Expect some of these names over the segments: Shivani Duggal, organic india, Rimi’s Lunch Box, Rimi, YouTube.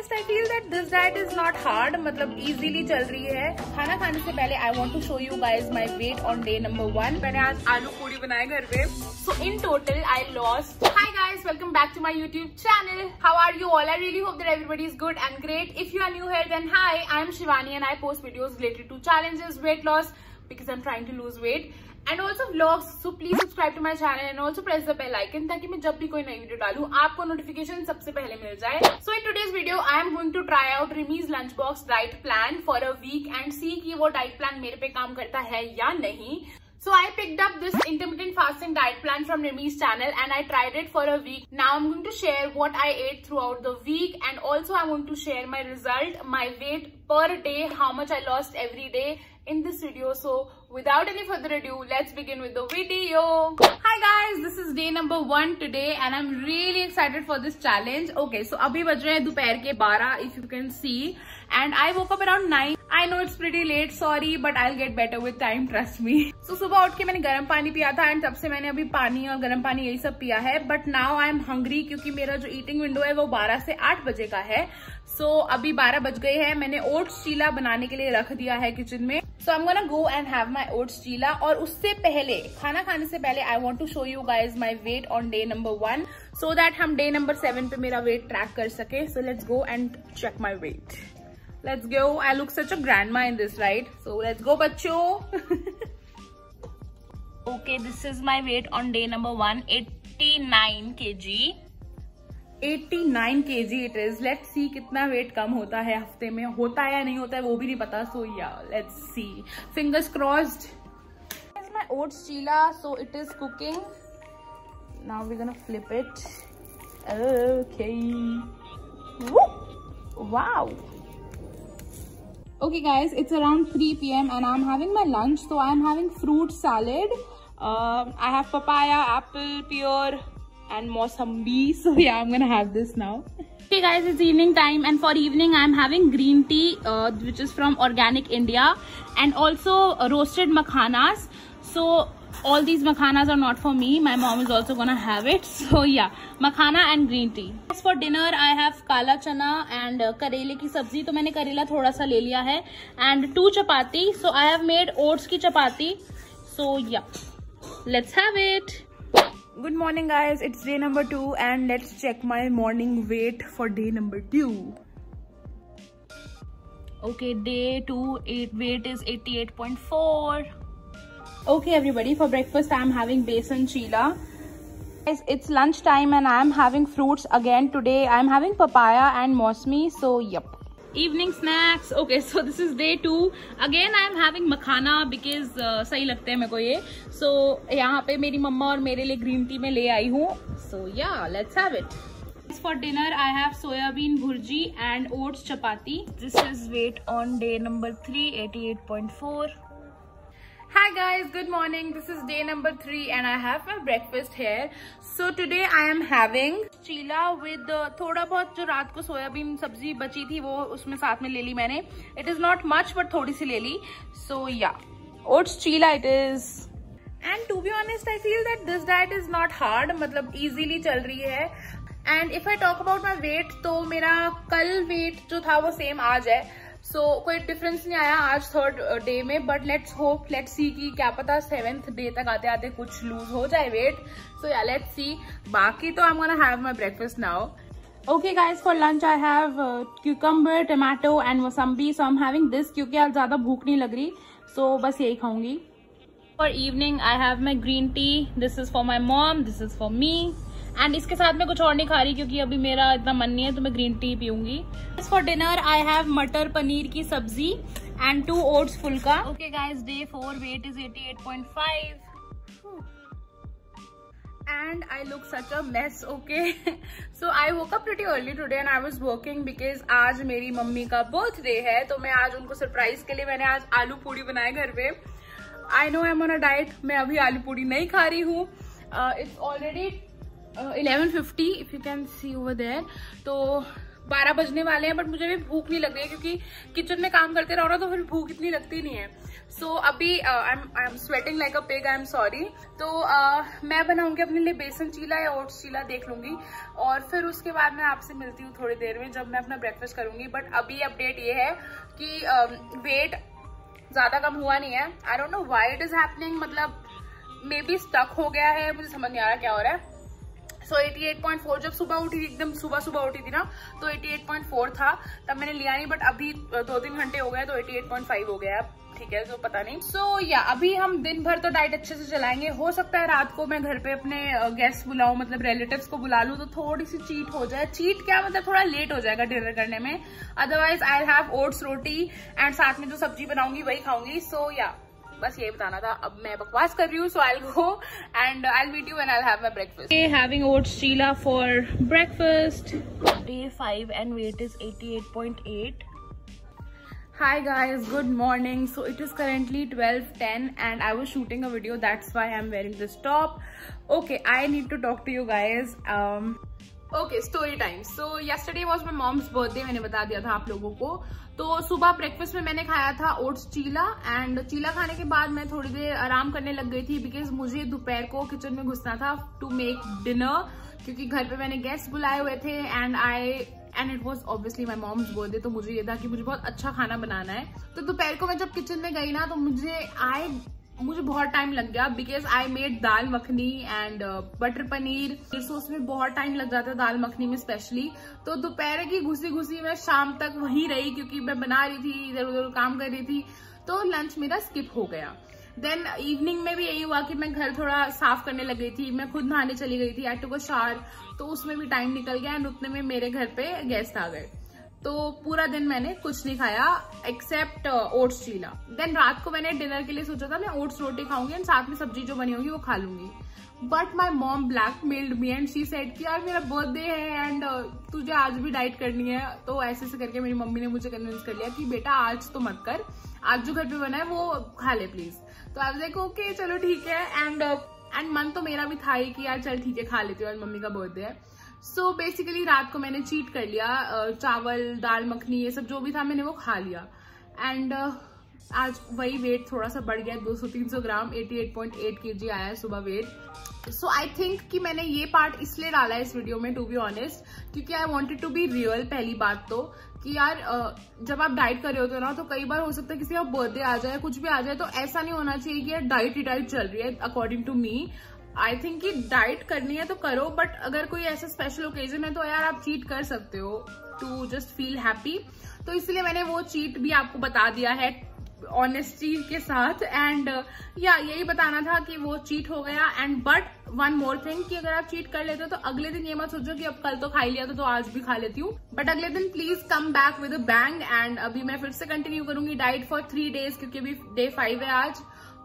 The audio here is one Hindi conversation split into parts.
honest, I feel that this diet is not hard, मतलब easily चल रही है। खाना खाने से पहले I want to show you guys my weight on day number 1। मैंने आज आलू पूरी बनाए घर पे। So in total I lost. Hi guys, welcome back to my YouTube channel. How are you all? I really hope that everybody is good and great. If you are new here, then hi, I am Shivani and I post videos related to challenges, weight loss, because I'm trying to lose weight. And also vlogs, so please subscribe to my channel and also press the bell icon ताकि मैं जब भी कोई नई वीडियो डालूं आपको नोटिफिकेशन सबसे पहले मिल जाए। So in today's video I am going to try out Rimi's Lunch Box diet plan for a week and see कि वो diet plan मेरे पे काम करता है या नहीं। So I picked up this intermittent fasting diet plan from Rimi's channel and I tried it for a week. Now I'm going to share what I ate throughout the week and also I'm going to share my result, my weight per day, how much I lost every day in this video. So without any further ado, let's begin with the video. Hi guys, this is day number 1 today and I'm really excited for this challenge. Okay, so अभी बज रहे हैं दोपहर के 12 if you can see and I woke up around 9. I know it's pretty late, sorry, but I'll get better with time, trust me. So सुबह उठ के मैंने गर्म पानी पिया था and तब से मैंने अभी पानी और गर्म पानी यही सब पिया है, but now I'm hungry क्योंकि मेरा जो eating window है वो 12 से 8 बजे का है. So अभी 12 बज गए हैं, मैंने ओट्स चीला बनाने के लिए रख दिया है किचन में. So I'm gonna go and have my oats chila. और उससे पहले खाना खाने से पहले I want to show you guys my weight on day number 1, so that हम day number 7 पे मेरा weight track कर सके. So let's go and check my weight. Let's go. I look such a grandma in this, right? So let's go, बच्चों. Okay, this is my weight on day number 1, 89 kg. 89 kg it is. Let's see कितना वेट कम होता है हफ्ते में, होता है या नहीं होता है वो भी नहीं पता. So yeah, let's see. Fingers crossed. This is my oats chila, so it is cooking. Now we're gonna flip it. Okay. Woo! Wow. Okay guys, it's around 3 p.m. and I'm having my lunch. So I'm having fruit salad. I have papaya, apple, pear. And mosambi, so yeah, I'm gonna have this now. Hey guys, it's evening time, and for evening, I'm having green tea, which is from Organic India, and also roasted makhanas. So all these makhanas are not for me. My mom is also gonna have it. So yeah, makhana and green tea. As for dinner, I have kala chana and karele ki sabzi. तो मैंने करेला थोड़ा सा ले लिया है, and 2 chapati. So I have made oats की chapati. So yeah, let's have it. Good morning guys, it's day number 2 and let's check my morning weight for day number 2. Okay, day 2 weight is 88.4. Okay everybody, for breakfast I'm having besan chila. Guys, it's lunch time and I'm having fruits again today. I'm having papaya and mosmi, so yep. Evening snacks. Okay, so this is day 2. Again I am having makhana because सही लगते हैं मेरे को ये. So यहाँ पे मेरी मम्मा और मेरे लिए green tea में ले आई हूँ. So yeah, let's have it. For dinner I have soybean bhurji and oats chapati. This is weight on day number 3, 88.4. Hi guys, good morning. This is day number 3 and I have my breakfast here. So today I am having chila with थोड़ा बहुत जो रात को सोयाबीन सब्जी बची थी वो उसमें साथ में ले ली मैंने. It is not much but थोड़ी सी ले ली. So yeah, oats chila it is. And to be honest, I feel that this diet is not hard, मतलब easily चल रही है. And if I talk about my weight, तो मेरा कल weight जो था वो same आज है. So कोई डिफरेंस नहीं आया आज थर्ड डे में, but let's hope, let's see कि क्या पता सेवेंथ डे तक आते आते कुछ लूज हो जाए wait. So yeah let's see, बाकी तो I am gonna have my breakfast now. Okay guys, for lunch I have cucumber, tomato and mosambi. So I am having this क्योंकि आज ज़्यादा भूख नहीं लग रही, सो बस यही खाऊंगी. For evening I have my green tea. This is for my mom, this is for me. And इसके साथ मैं कुछ और नहीं खा रही क्योंकि अभी मेरा इतना मन नहीं है, तो मैं ग्रीन टी पीऊंगी. For dinner I have matar paneer की सब्जी and 2 oats phulka. Okay guys, day 4 weight is 88.5 and I look such a mess. Okay, so I woke up pretty early today and I was working because आज मेरी मम्मी का बर्थडे है, तो मैं आज उनको सरप्राइज के लिए मैंने आज आलू पूरी बनाए घर पे. I know I am on a diet, मैं अभी आलू पूरी नहीं खा रही हूँ. It's already 11:50 if you can see over there. तो 12 बजने वाले हैं, बट मुझे भी भूख नहीं लग रही है क्योंकि किचन में काम करते रहो ना तो फिर भूख इतनी लगती नहीं है। सो अभी I am sweating like a pig, I am sorry. तो मैं बनाऊंगी अपने लिए बेसन चीला या ओट्स चीला, देख लूंगी, और फिर उसके बाद मैं आपसे मिलती हूँ थोड़ी देर में जब मैं अपना ब्रेकफास्ट करूंगी। बट अभी अपडेट ये है कि वेट ज़्यादा कम हुआ नहीं है। I don't know why it is happening, मतलब मे बी स्टक हो गया है, मुझे समझ नहीं आ रहा क्या हो रहा है। सो 88.4 जब सुबह उठी थी, एकदम सुबह उठी थी ना, तो 88.4 था, तब मैंने लिया नहीं, बट अभी 2-3 घंटे हो गए तो 88.5 हो गया अब, ठीक है, तो पता नहीं। सो अभी हम दिन भर तो डाइट अच्छे से चलाएंगे। हो सकता है रात को मैं घर पे अपने गेस्ट बुलाऊं, मतलब रिलेटिव्स को बुला लूं, तो थोड़ी सी चीट हो जाए। चीट क्या मतलब, थोड़ा लेट हो जाएगा डिनर करने में। Otherwise I have oats, roti and साथ में जो सब्जी बनाऊंगी वही खाऊंगी। सो या बस यही बताना था। अब मैं बकवास कर रही हूँ। So I will go and I will meet you when I have my breakfast. Having oats cheela for breakfast. Day 5 and weight is 88.8। Hi guys, good morning. So it is currently 12:10 and I was shooting a video, that's why I'm wearing this top. Okay, I need to talk to you guys. Okay, story time. So yesterday was my mom's birthday, मैंने बता दिया था आप लोगों को। तो सुबह ब्रेकफास्ट में मैंने खाया था ओट्स चीला, एंड चीला खाने के बाद मैं थोड़ी देर आराम करने लग गई थी बिकॉज मुझे दोपहर को किचन में घुसना था टू मेक डिनर, क्योंकि घर पे मैंने गेस्ट बुलाए हुए थे and it was obviously my mom's birthday. तो मुझे ये था कि मुझे बहुत अच्छा खाना बनाना है। तो दोपहर को मैं जब किचन में गई ना तो मुझे बहुत टाइम लग गया because I made dal makhani and butter paneer, तो उसमें बहुत टाइम लग जाता है दाल मखनी में स्पेशली। तो दोपहर की घुसी मैं शाम तक वहीं रही क्योंकि मैं बना रही थी, इधर उधर काम कर रही थी, तो लंच मेरा स्किप हो गया। देन इवनिंग में भी यही हुआ कि मैं घर थोड़ा साफ करने लग गई थी, मैं खुद नहाने चली गई थी, आई टुक अ शावर, तो उसमें भी टाइम निकल गया एंड उतने में मेरे घर पे गेस्ट आ गए। तो पूरा दिन मैंने कुछ नहीं खाया एक्सेप्ट ओट्स चीला। देन रात को मैंने डिनर के लिए सोचा था मैं ओट्स रोटी खाऊंगी एंड साथ में सब्जी जो बनी होगी वो खा लूंगी, but my mom blackmailed me and she said कि यार मेरा बर्थडे है एंड तुझे आज भी डाइट करनी है। तो ऐसे से करके मेरी मम्मी ने मुझे कन्विंस कर लिया कि बेटा आज तो मत कर, आज जो घर पे बना है वो खा ले प्लीज। तो आई वाज लाइक ओके चलो ठीक है, एंड मन तो मेरा भी था ही कि यार चल ठीक है खा लेती हूँ, आज मम्मी का बर्थडे है। सो बेसिकली रात को मैंने चीट कर लिया, चावल दाल मखनी ये सब जो भी था मैंने वो खा लिया, एंड आज वही वेट थोड़ा सा बढ़ गया 200-300 ग्राम, 88.8 kg आया है सुबह वेट। सो आई थिंक कि मैंने ये पार्ट इसलिए डाला है इस वीडियो में टू बी ऑनेस्ट, क्योंकि I wanted to be real. पहली बात तो कि यार जब आप डाइट कर रहे होते हो ना तो कई बार हो सकता है किसी का बर्थडे आ जाए, कुछ भी आ जाए, तो ऐसा नहीं होना चाहिए कि यार डाइट ही डाइट चल रही है। According to me I think कि डाइट करनी है तो करो, बट अगर कोई ऐसा स्पेशल ओकेजन है तो यार आप चीट कर सकते हो टू जस्ट फील हैप्पी। तो इसलिए मैंने वो चीट भी आपको बता दिया है ऑनेस्टी के साथ, एंड यही बताना था कि वो चीट हो गया। And but one more thing कि अगर आप चीट कर लेते हो तो अगले दिन ये मत सोचो कि अब कल तो खा ही लिया तो आज भी खा लेती हूँ, बट अगले दिन please come back with a bang. And अभी मैं फिर से कंटिन्यू करूंगी डाइट फॉर 3 days क्योंकि अभी डे 5 है आज,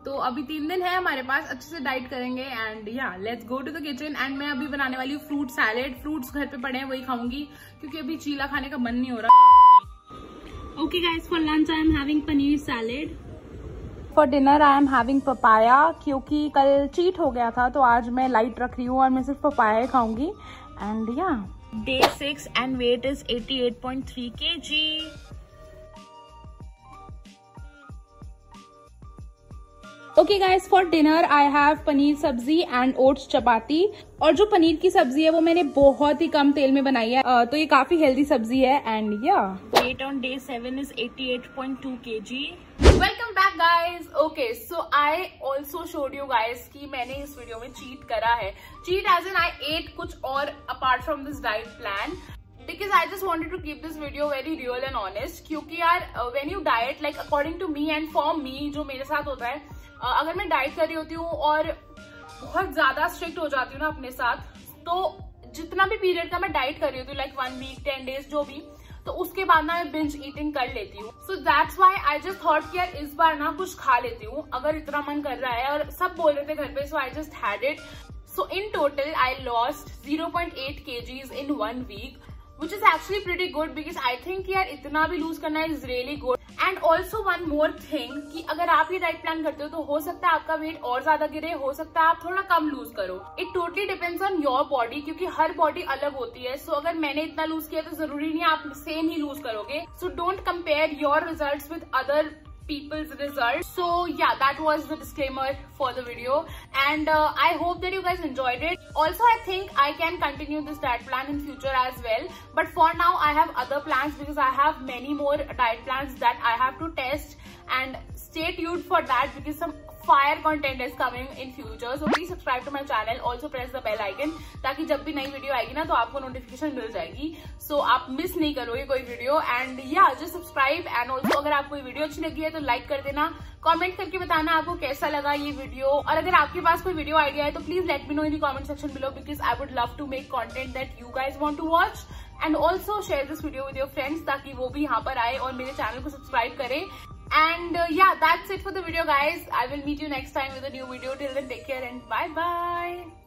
तो अभी 3 दिन है हमारे पास, अच्छे से डाइट करेंगे। And yeah let's go to the kitchen. And मैं अभी बनाने वाली हूँ फ्रूट सैलेड, फ्रूट्स घर पे पड़े हैं वही खाऊंगी क्योंकि अभी चीला खाने का मन नहीं हो रहा। Okay guys, for lunch I am having paneer salad, for dinner I am having papaya क्योंकि कल चीट हो गया था तो आज मैं लाइट रख रही हूँ और मैं सिर्फ पपाया खाऊंगी। And yeah day 6 and weight is 88.3 kg। Okay guys, for dinner I have paneer sabzi and oats चपाती, और जो पनीर की सब्जी है वो मैंने बहुत ही कम तेल में बनाई है, तो ये काफी हेल्दी सब्जी है। And yeah weight on day 7 is 88.2 kg। Welcome back guys. Okay, so I also showed you guys कि मैंने इस वीडियो में चीट करा है, cheat as N I ate कुछ और apart from this diet plan because I just wanted to keep this video very real and honest, क्योंकि यार when you diet like according to me and for me जो मेरे साथ होता है, अगर मैं डाइट कर रही होती हूँ और बहुत ज्यादा स्ट्रिक्ट हो जाती हूँ ना अपने साथ, तो जितना भी पीरियड का मैं डाइट कर रही होती हूँ लाइक 1 week 10 days जो भी, तो उसके बाद ना मैं बिंज ईटिंग कर लेती हूँ। So that's why I just thought कि यार इस बार ना कुछ खा लेती हूँ अगर इतना मन कर रहा है, और सब बोल रहे थे घर पे, so I just had it. So in total I lost 0.8 kgs in 1 week। which is actually pretty good because I think यार इतना भी lose करना is really good. And also one more thing कि अगर आप ये diet plan करते हो तो हो सकता है आपका weight और ज्यादा गिरे, हो सकता है आप थोड़ा कम lose करो. It totally depends on your body क्योंकि हर body अलग होती है. So अगर मैंने इतना lose किया तो जरूरी नहीं आप same ही lose करोगे. So don't compare your results with other people's results. So yeah, that was the disclaimer for the video, and I hope that you guys enjoyed it. Also, I think I can continue this diet plan in future as well, but for now I have other plans because I have many more diet plans that I have to test, and stay tuned for that because some fire content is coming in future. So please subscribe to my channel, also press the bell icon ताकि जब भी नई वीडियो आएगी ना तो आपको नोटिफिकेशन मिल जाएगी. So आप मिस नहीं करोगे कोई video. And yeah, just subscribe, and also अगर आपको ये वीडियो अच्छी लगी है तो लाइक कर देना, कमेंट करके बताना आपको कैसा लगा ये वीडियो. और अगर आपके पास कोई वीडियो आइडिया है तो please let me know in the comment section below because I would love to make content that you guys want to watch. And also share this video with your friends ताकि वो भी यहाँ पर आए और मेरे चैनल को सब्सक्राइब करें. And yeah, that's it for the video guys. I will meet you next time with a new video. Till then, take care and bye bye.